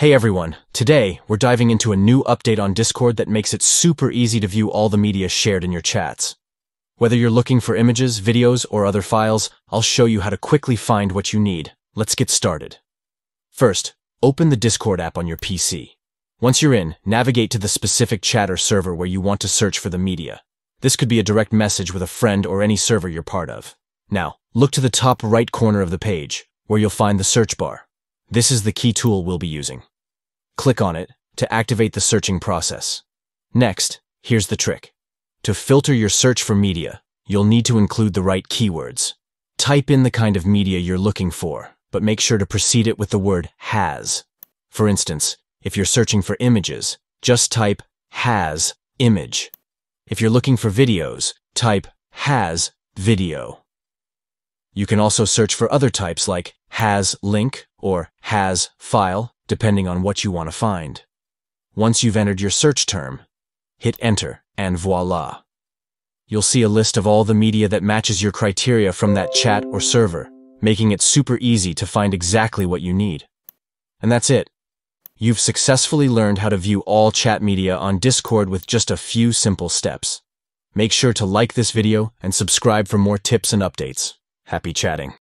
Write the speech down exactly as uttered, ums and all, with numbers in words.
Hey everyone, today we're diving into a new update on Discord that makes it super easy to view all the media shared in your chats. Whether you're looking for images, videos, or other files, I'll show you how to quickly find what you need. Let's get started. First, open the Discord app on your P C. Once you're in, navigate to the specific chat or server where you want to search for the media. This could be a direct message with a friend or any server you're part of. Now, look to the top right corner of the page, where you'll find the search bar. This is the key tool we'll be using. Click on it to activate the searching process. Next, here's the trick. To filter your search for media, you'll need to include the right keywords. Type in the kind of media you're looking for, but make sure to precede it with the word has. For instance, if you're searching for images, just type has image. If you're looking for videos, type has video. You can also search for other types like has link or has file, depending on what you want to find. Once you've entered your search term, hit enter, and voila. You'll see a list of all the media that matches your criteria from that chat or server, making it super easy to find exactly what you need. And that's it. You've successfully learned how to view all chat media on Discord with just a few simple steps. Make sure to like this video and subscribe for more tips and updates. Happy chatting.